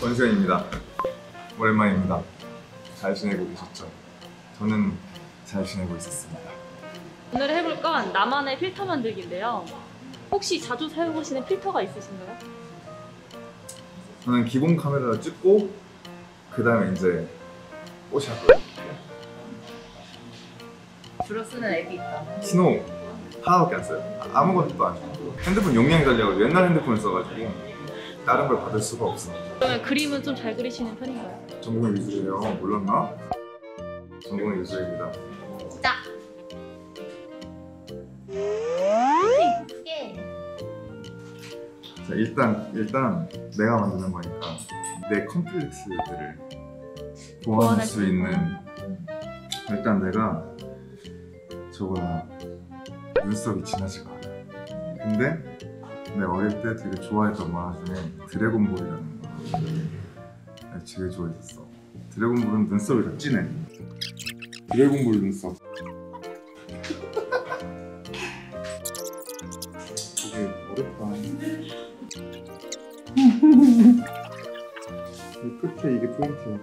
권수현입니다. 오랜만입니다. 잘 지내고 계셨죠? 저는 잘 지내고 있었습니다. 오늘 해볼 건 나만의 필터 만들기인데요. 혹시 자주 사용하시는 필터가 있으신가요? 저는 기본 카메라를 찍고 그 다음에 이제 꽃을 보여드릴게요. 주로 쓰는 앱이 있다. 신호 하나밖에 안 써요. 아무것도 안 써요. 핸드폰 용량이 달려가지고 옛날 핸드폰을 써가지고 다른 걸 받을 수가 없어. 그러면 그림은 좀 잘 그리시는 편인가요? 전공은 미술이에요. 몰랐나? 전공은 미술입니다. 자! 자, 일단 내가 만드는 거니까 내 컴플렉스들을 보완할 수 있는, 일단 내가 저거야 눈썹이 지나지가 않아. 근데 내 어릴 때 되게 좋아했던 만화 중에 드래곤볼이라는 만화를 되게 좋아했었어. 드래곤볼은 눈썹이 다 진해. 드래곤볼 눈썹. 되게 어렵다. 이 끝에 이게 포인트야.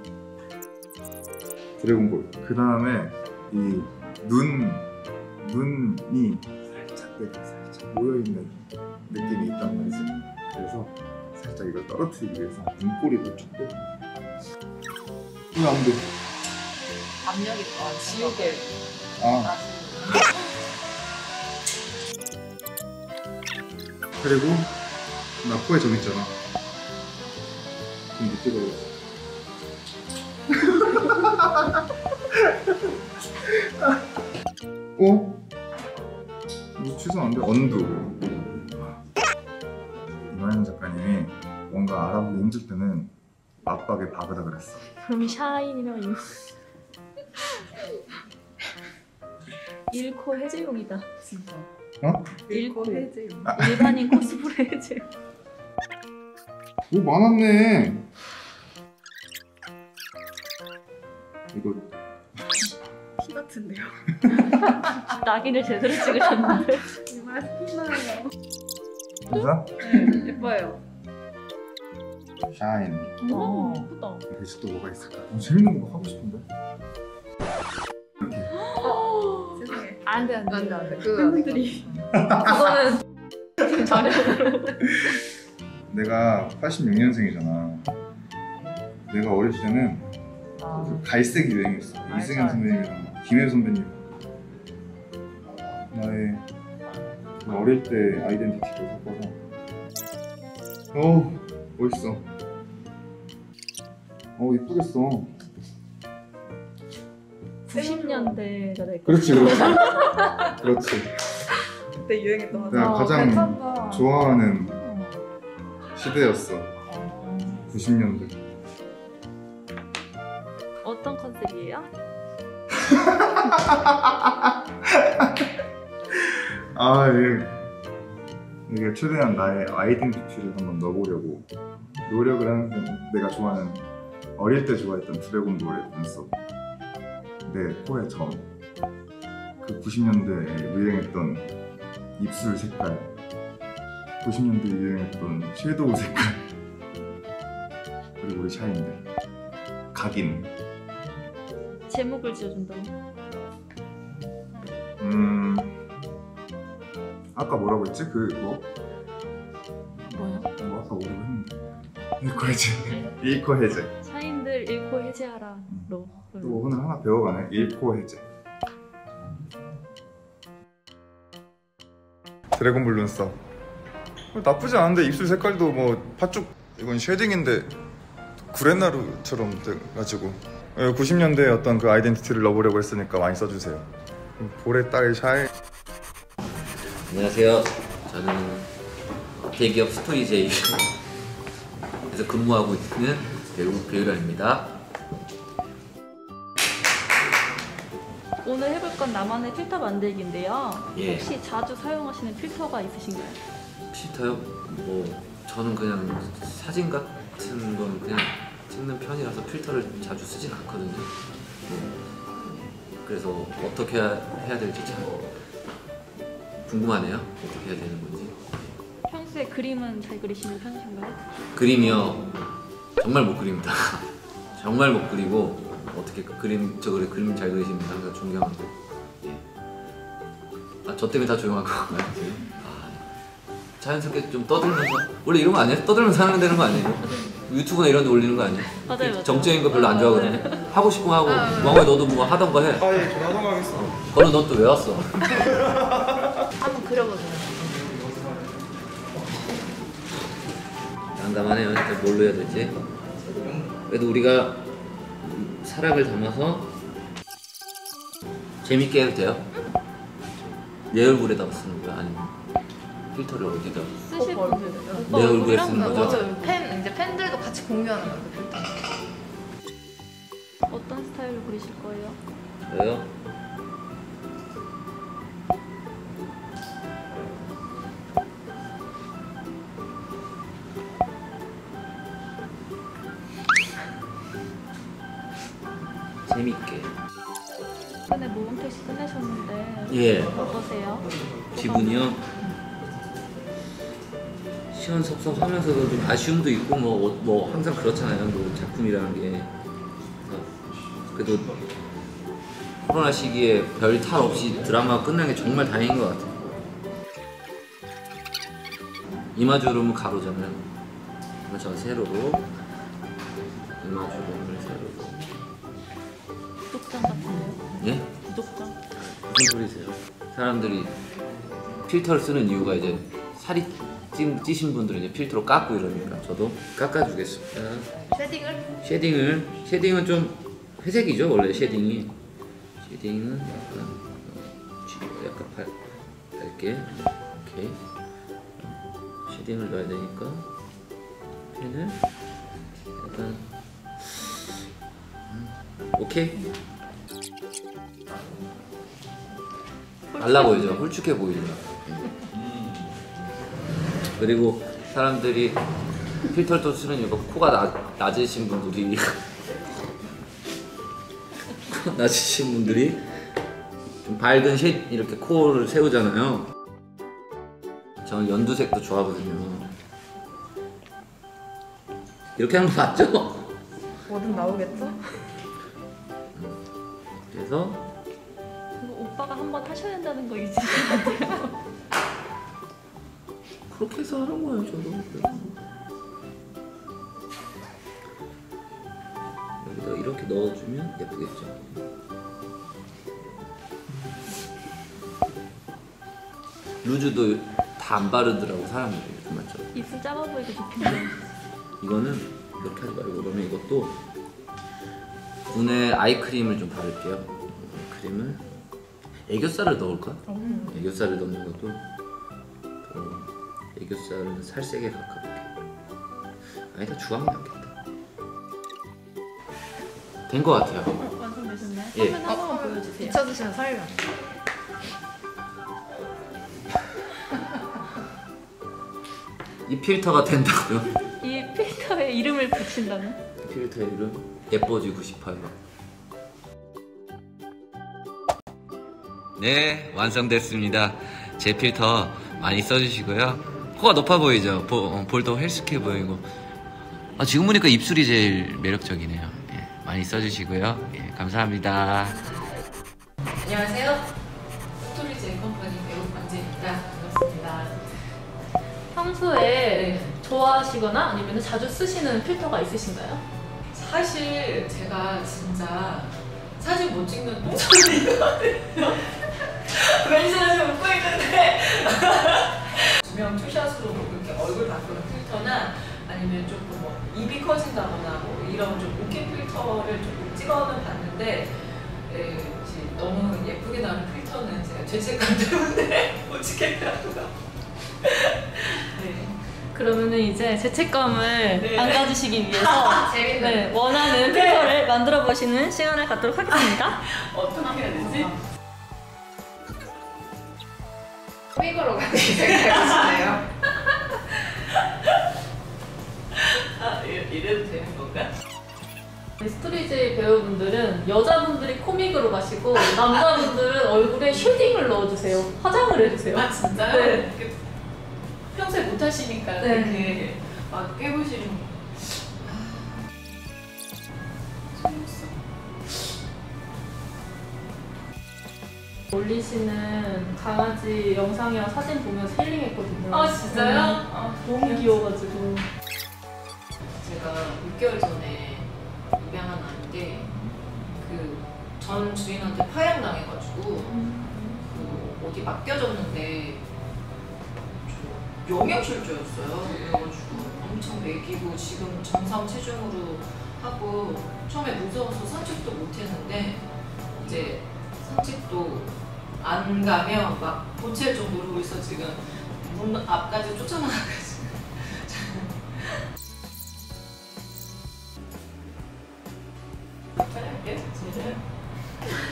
드래곤볼. 그 다음에 이 눈이 살짝 모여있는 느낌이 있단 말이지. 그래서 살짝 이걸 떨어뜨리기 위해서 눈꼬리를 쳤고. 왜 안 돼? 압력이 지옥에. 아. 그리고 나 코에 점 있잖아. 그럼 밑에 걸렸어. 어? 이거 취소 안 돼? 언두. 이만현 작가님이 뭔가 알아보기 힘들 때는 압박에 박으라 그랬어. 그럼 샤인이면 이거 일코 해제용이다 진짜. 어? 일코 해제용. 아. 일반인 코스프레 해제용. 오 많았네 이거. 피 같은데요? 낙인을 제대로 찍으셨는데. 정말 스킨나요. 진짜? 네, 예뻐요. 샤인. 오, 예쁘다. 여기서 또 뭐가 있을까? 재밌는 거 하고 싶은데? 죄송해. 안 돼, 안 돼, 안 돼, 안 돼. 팬분들이. 그거는 지금 자료로. 내가 86년생이잖아. 내가 어릴 때는 그 갈색이 유행했어. 이승현 선배님이랑 김혜수 선배님. 나의 어릴 때 아이덴티티를 섞어서. 어우 멋있어. 어우 이쁘겠어. 90년대가 될 거야. 그렇지 그렇지. 그렇지. 그때 유행했던 거. 내가 가장 괜찮다. 좋아하는 시대였어. 90년대. 어떤 컨셉이에요? 아, 예. 이게 최대한 나의 아이덴티티를 한번 넣어보려고 노력을 하는데, 내가 좋아하는, 어릴 때 좋아했던 드래곤볼의 눈썹, 내 코의 점, 그 90년대에 유행했던 입술 색깔, 90년대에 유행했던 섀도우 색깔, 그리고 우리 샤인데 각인. 제목을 지어준다고? 아까 뭐라고 했지? 그거? 뭐야? 뭐 아까 뭐라고 했는데? 일코 해제. 일코 해제. 샤인들 일코 해제하라. 로. 또 오늘 하나 배워가네. 일코 해제. 드래곤볼 눈썹. 나쁘지 않은데 입술 색깔도 뭐 팥죽. 이건 쉐딩인데 구레나루처럼 돼가지고 90년대의 어떤 그 아이덴티티를 넣어보려고 했으니까 많이 써주세요. 볼에 딸 샤인. 안녕하세요. 저는 대기업 스토리제이에서 근무하고 있는 배우 배유람입니다. 오늘 해볼 건 나만의 필터 만들기인데요. 예. 혹시 자주 사용하시는 필터가 있으신가요? 필터요? 뭐 저는 그냥 사진 같은 건 그냥 찍는 편이라서 필터를 자주 쓰진 않거든요. 그래서 어떻게 해야 될지 참 궁금하네요. 어떻게 해야 되는 건지. 평소에 그림은 잘 그리시는 편이신가요? 그림이요? 정말 못 그립니다. 정말 못 그리고 어떻게 그림 그림 잘 그리십니다. 항상 존경합니다. 예. 아, 저 때문에 다 조용한 건가요 지금? 아, 자연스럽게 좀 떠들면서 원래 이런 거 아니에요? 떠들면서 하면 되는 거 아니에요? 유튜브나 이런 데 올리는 거 아니에요? 맞아요. 정적인 거 별로 안 좋아하거든요. 하고 싶고 하고 왕호야 너도 뭐 하던 거 해. 아 예, 저 하던 거 하겠어. 너는 너 또 왜 왔어? 한번 그려보세요. 난감하네요. 일단 뭘로 해야 될지. 그래도 우리가 사락을 담아서 재밌게 해도 돼요? 내 얼굴에다 쓰는 거야? 아니면 필터를 어디다? 쓰실 분들. 내 얼굴에 쓰는 거죠? 맞아요. 팬들도 같이 공유하는 거예요. 필터. 어떤 스타일로 그리실 거예요? 저요? 재밌게. 이번에 모범 테스트 끝내셨는데 예. 어떠세요? 기분이요? 시원섭섭하면서도 좀 아쉬움도 있고 뭐 항상 그렇잖아요. 뭐 작품이라는 게. 그래도 코로나 시기에 별 탈 없이 드라마가 끝난 게 정말 다행인 것 같아요. 이마주름은 가로잖아요. 그래서 세로로 이마주름을 세로로. 구독장 같은데요? 예? 구독장? 무슨 소리세요? 사람들이 필터를 쓰는 이유가 이제 살이 찌신 분들은 이제 필터로 깎고 이러니까 저도 깎아주겠습니다. 쉐딩은 좀 회색이죠 원래 쉐딩이. 쉐딩은 약간 밝게 이렇게 쉐딩을 넣어야 되니까 펜을 약간. 오케이? 말라 보이죠? 홀쭉해 보이죠? 그리고 사람들이 필터를 또 쓰는 이유가 코가 낮으신 분들이 좀 밝은 쉐 이렇게 코를 세우잖아요. 저는 연두색도 좋아하거든요. 이렇게 하는 거 맞죠? 뭐든 나오겠죠? 그래서 오빠가 한번 하셔야 된다는 거 잊으신 것 같아요. 그렇게 해서 하는 거예요 저도. 여기다 이렇게 넣어주면 예쁘겠죠. 루즈도 다 안 바르더라고 사람들이. 맞죠? 입술 작아 보이게 좋겠네. 이거는 이렇게 하지 말고 그러면 이것도 눈에 아이크림을 좀 바를게요. 크림을 애교살을 넣을까? 애교살을 넣는 것도 애교살은 살색에 가깝게. 아니다 주황이 낫겠다. 된 것 같아요. 완성되셨나요? 예. 한 번만 보여주세요. 비춰주시는 설명. 이 필터가 된다고요? 이 필터에 이름을 붙인다면? 필터에 이름? 예뻐지고 싶어요. 네, 완성됐습니다. 제 필터 많이 써주시고요. 코가 높아 보이죠? 볼도 헬스케 보이고. 아, 지금 보니까 입술이 제일 매력적이네요. 예, 많이 써주시고요. 예, 감사합니다. 안녕하세요. 스토리제이컴퍼니 배원광재입니다. 반갑습니다. 평소에 좋아하시거나 아니면 자주 쓰시는 필터가 있으신가요? 사실 제가 진짜 사진 못 찍는 똥손이거든요. 왠지 사진 웃고 있는데 조명 투샷으로 이렇게 얼굴 바꾸는 필터나 아니면 조금 뭐 입이 커진다거나 뭐 이런 좀 웃긴 필터를 조금 찍어는 봤는데 너무 예쁘게 나오는 필터는 제가 죄책감 때문에 못 찍겠더라고요. 네. 그러면은 이제 죄책감을 네. 안 가지시기 위해서 네, 원하는 필터를 네. 만들어 보시는 시간을 갖도록 하겠습니다. 어떻게 해야 되지? 빅으로 가는 생각하시네요. 아, 이래도 되는 건가? 스토리제이 배우분들은 여자분들이 코믹으로 마시고 남자분들은 얼굴에 쉐딩을 넣어주세요. 화장을 해주세요. 아 진짜요? 네. 평소에 못하시니까 네. 그렇게 막 깨보시는. 올리시는 강아지 영상이랑 사진 보면서 힐링했거든요. 아 진짜요? 네. 아, 너무 귀여워가지고. 제가 6개월 전에 입양한 아이인데 그 전 주인한테 파양당해가지고 그 어디 맡겨졌는데 영양실조였어요. 그래가지고 엄청 먹이고 지금 정상 체중으로 하고 처음에 무서워서 산책도 못했는데 이제 산책도 안 가면 막 도체할 정도로 있어 지금 문 앞까지 쫓아나가가지고. 촬영할게요. 진짜요?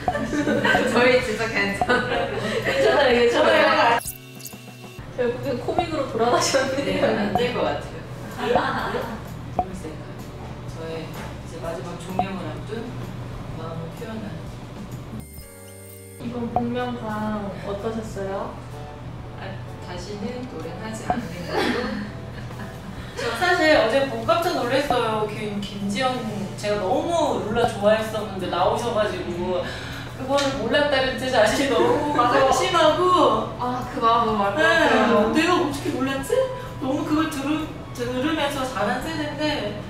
저희 진짜 괜찮아요. 괜찮아요. 괜찮아요. 결국엔 코믹으로 돌아가셨네요. 네, 안 될 것 같아요. 재밌을까요? 저의 이제 마지막 종영을 앞둔 마음을 표현하는. 이번 복면가왕 어떠셨어요? 아, 다시는 노래하지 않는 걸로. 저 사실 어제 보고 깜짝 놀랐어요. 김지영 제가 너무 룰라 좋아했었는데 나오셔가지고 그거는 몰랐다는 제 자신이 너무 막심하고 아, 그 마음은 맞아요. 네, 내가 어떻게 몰랐지? 너무 그걸 들으면서 자란 세대인데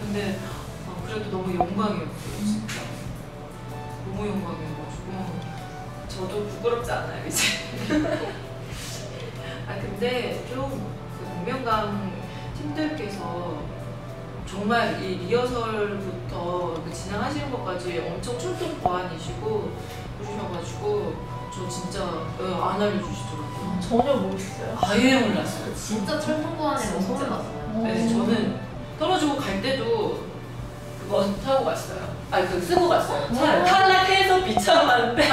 근데 그래도 너무 영광이었어요. 진짜 너무 영광이었어요. 저도 부끄럽지 않아요 이제. 아 근데 좀 그 복면가왕 팀들께서 정말 이 리허설부터 그 진행하시는 것까지 엄청 출동 보완이시고 그러셔가지고 저 진짜 안 알려주시더라고요. 전혀 모르겠어요. 아예 몰랐어요. 진짜 출동 보완에 너무 소름났어요. 네, 저는 떨어지고 갈 때도 그거 타고 갔어요. 아니 그 쓰고 갔어요. 탈락해서 비참한데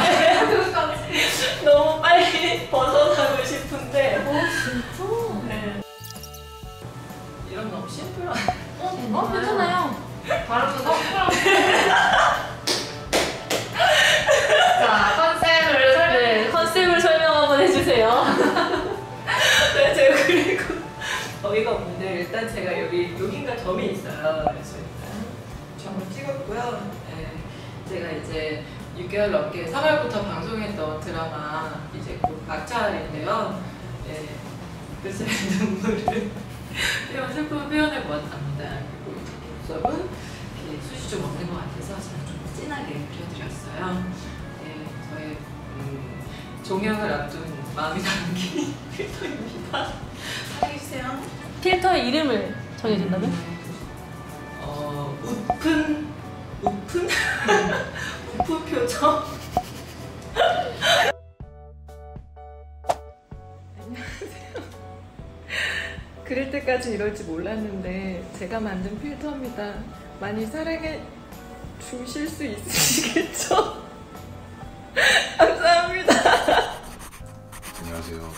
너무 빨리 벗어나고 싶은데. 어 진짜? 네. 이런 거 심플하네. 어 괜찮아요. 바람도 섞으라고. 자 컨셉을 설명. 네 컨셉을 설명 한번 해주세요. 네 제가 그리고 어이가 없는데 일단 제가 여기가 점이 있어요. 그래서 점을 찍었고요. 네, 제가 이제 6개월 넘게 3월부터 방송했던 드라마 이제 곧 막차인데요. 네, 글쎄의 눈물을 슬픔을 표현해 보았답니다. 그리고 속섭은 숱이 좀 없는 것 같아서 제가 좀 진하게 그려드렸어요. 네, 저의 종영을 앞둔 마음이 담긴 필터입니다. 사랑해주세요. 필터의 이름을 정해준다면? 웃픈? 웃픈 표정? 안녕하세요. 그럴 때까지 이럴지 몰랐는데 제가 만든 필터입니다. 많이 사랑해 주실 수 있으시겠죠? 감사합니다. 안녕하세요.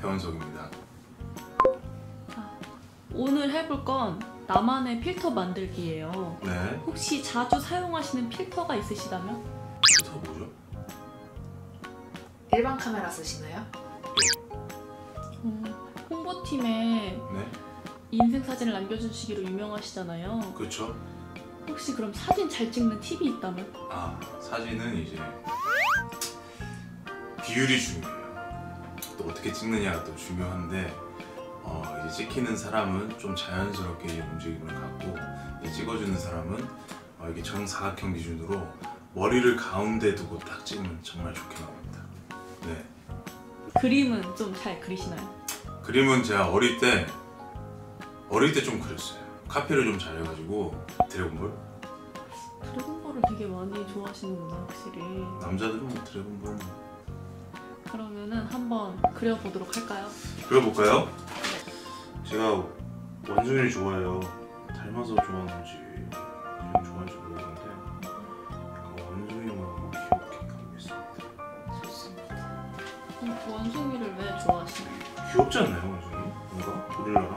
태원석입니다. 오늘 해볼 건 나만의 필터 만들기예요. 네. 혹시 자주 사용하시는 필터가 있으시다면? 필터 뭐죠? 일반 카메라 쓰시나요? 홍보팀에 네? 인생 사진을 남겨주시기로 유명하시잖아요. 그렇죠. 혹시 그럼 사진 잘 찍는 팁이 있다면? 아, 사진은 이제 비율이 중요해요. 또 어떻게 찍느냐가 또 중요한데 이제 찍히는 사람은 좀 자연스럽게 움직임을 갖고 찍어주는 사람은 이게 정사각형 기준으로 머리를 가운데 두고 딱 찍으면 정말 좋게 나옵니다. 네. 그림은 좀 잘 그리시나요? 그림은 제가 어릴 때 좀 그렸어요. 카피를 좀 잘해가지고 드래곤볼을 되게 많이 좋아하시는구나 확실히. 남자들은 드래곤볼. 그러면은 한번 그려보도록 할까요? 그려볼까요? 제가 원숭이를 좋아해요. 닮아서 좋아하는지 이름 좋아하는지 모르겠는데 원숭이만 너무 귀엽게 그리겠습니다. 좋습니다. 그럼 원숭이를 왜 좋아하시나요? 귀엽지 않나요 원숭이? 뭔가? 고릴라랑?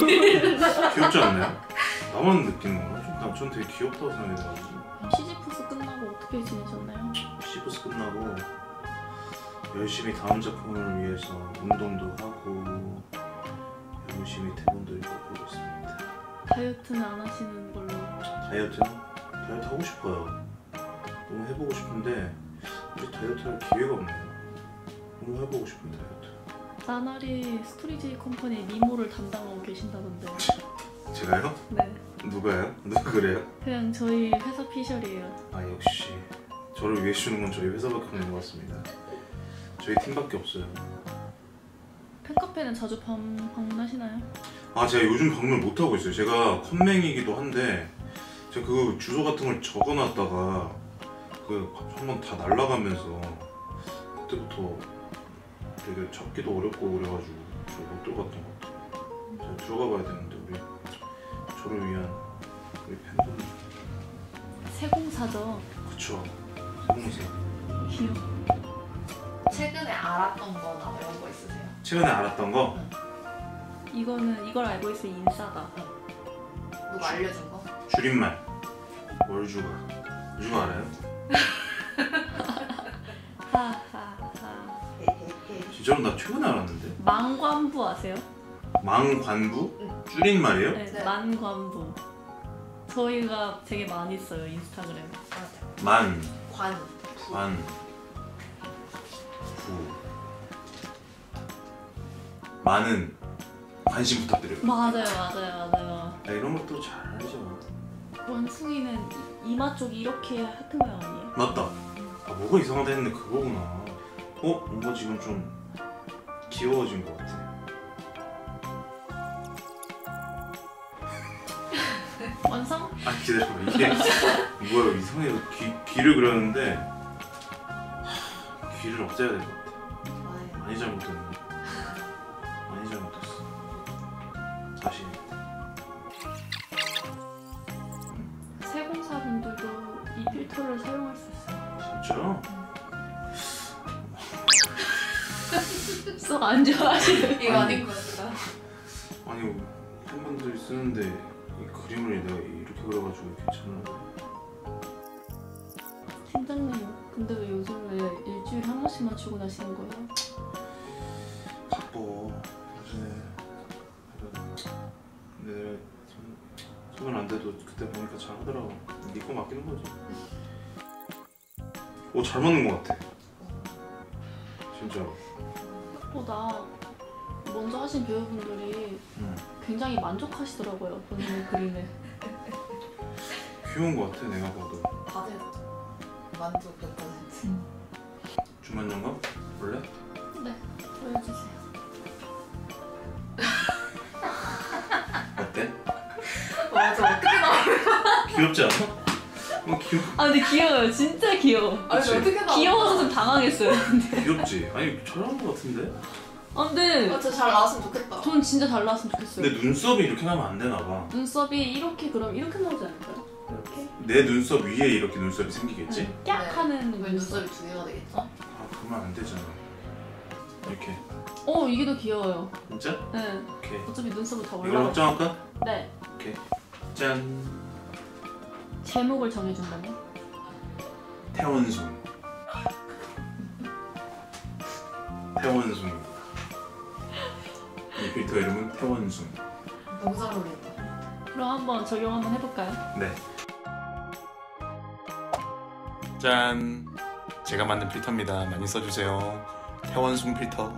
고릴라? 귀엽지 않나요? 나만 느끼는 건가? 전 되게 귀엽다고 생각해가지고. 시지프스 끝나고 어떻게 지내셨나요? 시지프스 끝나고 열심히 다음 작품을 위해서 운동도 하고 열심히 대본도 읽고 보고 있습니다. 다이어트는 안 하시는 걸로? 다이어트요? 다이어트 하고 싶어요. 너무 해보고 싶은데 또 다이어트할 기회가 없네요. 오늘 해보고 싶은 다이어트. 나날이 스토리제이컴퍼니 미모를 담당하고 계신다던데. 제가요? 네. 누가요? 누가 그래요? 그냥 저희 회사 피셜이에요. 아 역시 저를 위해 주는 건 저희 회사밖에 없는 것 같습니다. 저희 팀밖에 없어요. 팬카페는 자주 방문하시나요? 아 제가 요즘 방문 못하고 있어요. 제가 컴맹이기도 한데 제가 그 주소 같은 걸 적어놨다가 그 한번 다 날라가면서 그때부터 되게 찾기도 어렵고 그래가지고 저 못 들어갔던 것 같아요. 제가 들어가봐야 되는데 우리 저를 위한 우리 팬덤 세공사죠. 그쵸 세공사. 귀여워. 최근에 알았던 거나 이런 거 있으세요? 최근에 알았던 거? 응. 이거는 이걸 알고 있으면 인싸다. 응. 누가 알려준 거? 줄임말. 월주가. 월주가 알아요? 진짜로 나 최근에 알았는데. 망관부 아세요? 망관부? 응. 줄임말이에요? 네, 네. 만관부. 저희가 되게 많이 써요 인스타그램. 맞아. 만. 관. 부. 관. 많은 관심 부탁드려요. 맞아요, 맞아요, 맞아요. 야, 이런 것도 잘 알죠. 원숭이는 이마 쪽 이렇게 하트 모양 아니에요? 맞다. 아 뭐가 이상하다 했는데 그거구나. 어? 뭔가 지금 좀 귀여워진 것 같아. 완성? 아 기다려봐 이게 뭐야 이상해요. 귀를 그렸는데 귀를 없애야 될 것 같아. 많이 잘못했네. 다시. 세공사분들도 이 필터를 사용할 수 있어요. 진짜요? 썩 안 좋아하시는 이거 아닌 것 같다. 아니 팬분들이 쓰는데 이 그림을 내가 이렇게 그려가지고 괜찮아요. 팀장님 근데 왜 요즘 왜 일주일에 한 번씩만 출근하시는 거예요? 바빠. 요즘에 네, 손은 안 돼도 그때 보니까 잘 하더라고. 네 거 맡기는 거지. 오, 잘 맞는 것 같아. 진짜로. 생각보다 먼저 하신 배우분들이 굉장히 만족하시더라고요. 본인의 그림에. 귀여운 것 같아, 내가 봐도. 다들 만족 100%. 주만영감? 원래? 네, 보여주세요. 귀엽지 않아? 귀여워. 아 근데 귀여워요. 진짜 귀여워. 아니 어떻게 나 귀여워서 좀 당황했어요. 근데. 귀엽지? 아니 잘하는 것 같은데? 아 근데 아, 저 잘 나왔으면 좋겠다. 전 진짜 잘 나왔으면 좋겠어요. 근데 눈썹이 이렇게 나면 안 되나 봐. 눈썹이 이렇게 그럼 이렇게 나오지 않을까요? 이렇게? 내 눈썹 위에 이렇게 눈썹이 생기겠지? 깍 하는 눈썹이 두 개가 되겠죠? 아 그러면 안 되잖아. 이렇게. 어 이게 더 귀여워요. 진짜? 네. 오케이. 어차피 눈썹은 다 올라가. 이걸 확정할까? 네. 오케이. 짠. 제목을 정해준다면? 태원송. 태원송. 이 필터 이름은 태원송. 너무 잘 어울린다. 그럼 한번 적용 한번 해볼까요? 네. 짠! 제가 만든 필터입니다. 많이 써주세요. 태원송 필터.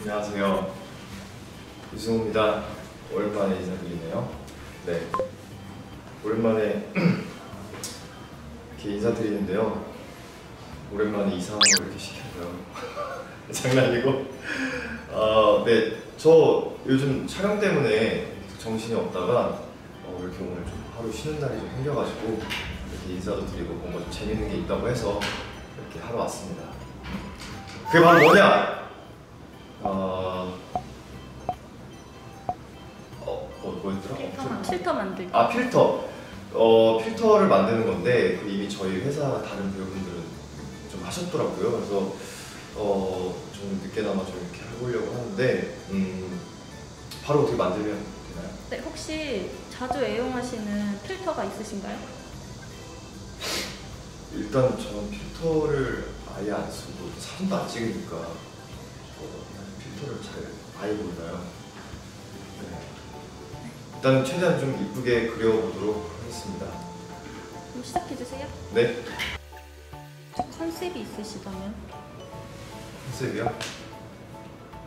안녕하세요. 유승우입니다. 오랜만에 인사드리네요. 네, 오랜만에 이렇게 인사드리는데요. 오랜만에 이상한 걸 이렇게 시켜요. 장난이고. 아, 네, 저 요즘 촬영 때문에 정신이 없다가 이렇게 오늘 좀 하루 쉬는 날이 좀 생겨가지고 이렇게 인사도 드리고 뭔가 좀 재밌는 게 있다고 해서 이렇게 하러 왔습니다. 그게 바로 뭐냐? 필터 만들기. 아 필터. 필터를 만드는 건데 이미 저희 회사 다른 배우분들은 좀 하셨더라고요. 그래서 좀 늦게나마 좀 이렇게 해보려고 하는데 바로 어떻게 만들면 되나요? 네, 혹시 자주 애용하시는 필터가 있으신가요? 일단 저는 필터를 아예 안 쓰고 사진도 안 찍으니까 필터를 잘 아예 몰라요. 네. 일단 최대한 좀 이쁘게 그려보도록 하겠습니다. 그럼 시작해주세요. 네. 컨셉이 있으시다면? 컨셉이요?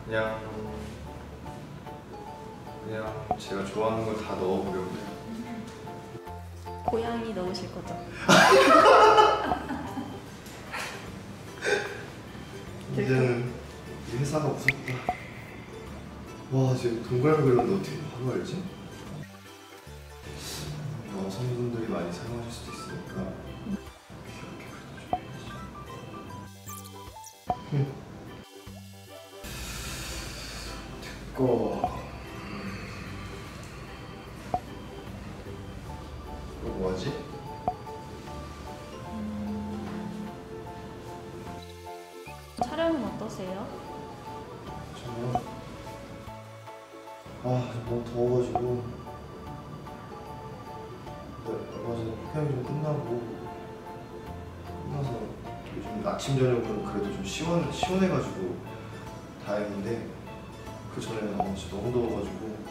그냥 제가 좋아하는 걸 다 넣어보려고 해요. 고양이 넣으실 거죠? 이제는 이 회사가 무섭다. 와, 지금 동글동글한데 어떻게 바로 알지? 여성분들이 많이 사용하실 수도 있으니까 귀엽게 그려줘야지. 됐고. 이거 뭐하지? 촬영은 어떠세요? 저요? 아, 너무 더워가지고 얼마 전에 폭염이 좀 끝나서 요즘 아침 저녁으로 그래도 좀 시원해가지고 다행인데 그 전에는 너무 더워가지고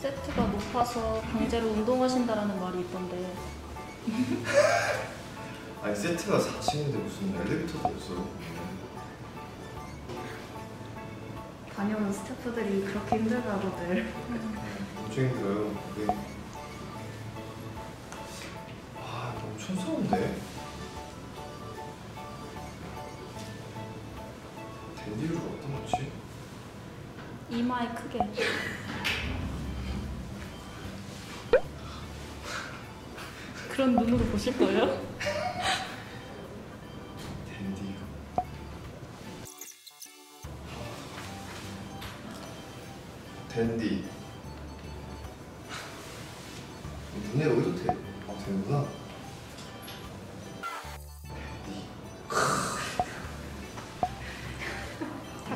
세트가 높아서 강제로 운동하신다라는 말이 있던데. 아니, 세트가 4층인데 무슨 엘리베이터도 없어. 다녀온 스태프들이 그렇게 힘들다고들. 엄청 힘들어요. 근데 아, 너무 촌스러운데? 된 이유가 어떤 거지? 이마에 크게. 그런 눈으로 보실 거예요? 댄디. 댄디. 눈에 어디도 돼? 아, 되는구나. 댄디.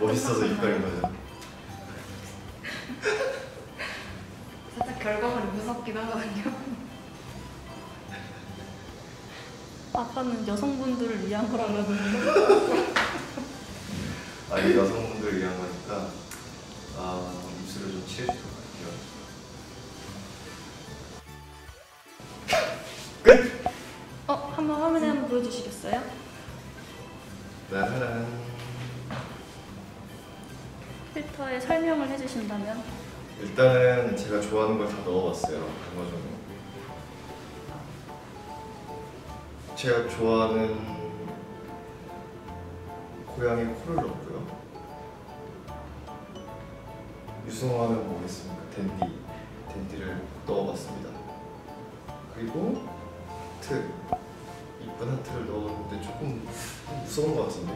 멋있어서 입가인 거죠. 살짝 결과물이 무섭긴 하거든요. 아까는 여성분들을 위한 거라고 그러는데. 아니, 여성분들을 위한 거니까 입술을 좀 칠해주도록 할게요. 끝! 한번 화면에 한번 보여주시겠어요? 짜란. 필터에 설명을 해주신다면? 일단은 제가 좋아하는 걸 다 넣어봤어요. 그거 좀. 제가 좋아하는 고양이 코를 넣고요. 유승우 하면 뭐겠습니까? 댄디를 넣어봤습니다. 그리고 하트, 이쁜 하트를 넣었는데 조금 무서운 것 같은데?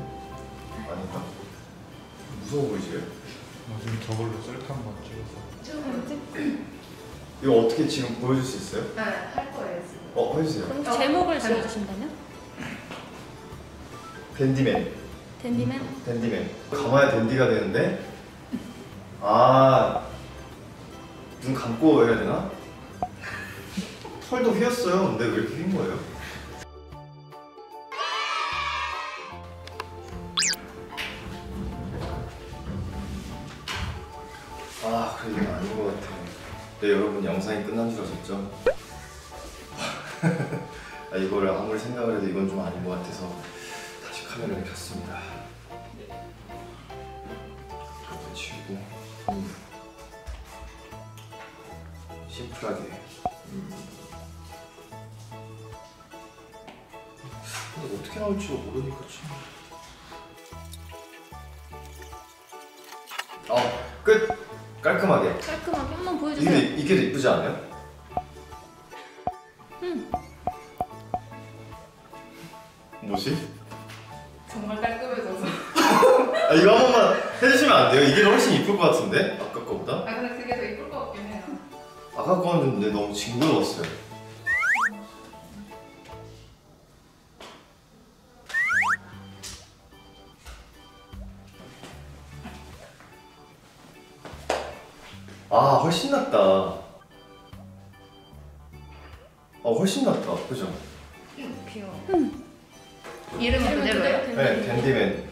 아닌가? 무서워 보이지? 요즘 저걸로 셀카 한번 찍어서. 이거 어떻게 지금 보여줄 수 있어요? 네, 할 거예요 지금. 해주세요. 그럼 제목을 지어주신다면? 댄디맨. 댄디맨? 댄디맨. 감아야 댄디가 되는데, 눈 감고 해야 되나? 털도 휘었어요. 근데 왜 이렇게 흰 거예요? 그래, 이건 아닌 것 같아. 네, 여러분, 영상이 끝난 줄 아셨죠? 이거를 아무리 생각을 해도 이건 좀 아닌 것 같아서 다시 카메라를 켰습니다. 이렇게 치우고 심플하게. 근데 어떻게 나올지 모르니까 참. 끝! 깔끔하게. 깔끔하게 한번 보여주세요. 이게 더 이쁘지 않아요? 뭐지? 정말 깔끔해져서. 이거 한 번만 해주시면 안 돼요? 이게 훨씬 이쁠 것 같은데? 아까 거보다? 근데 그게 더 이쁠 것 같긴 해요. 아까 거는 근데 너무 징그러웠어요. 훨씬 낫다. 훨씬 낫다. 그죠? 귀여워. 이름은 그대로예요? 네, 댄디맨.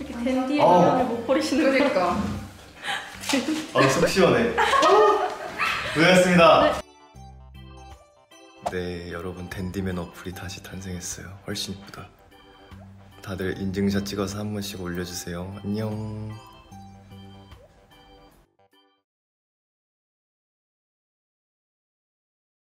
이렇게 댄디의 인연을 못 버리시는 거예요. 그러니까. 속 시원해. 고생하셨습니다. 네, 여러분, 댄디맨 어플이 다시 탄생했어요. 훨씬 이쁘다. 다들 인증샷 찍어서 한 번씩 올려주세요. 안녕.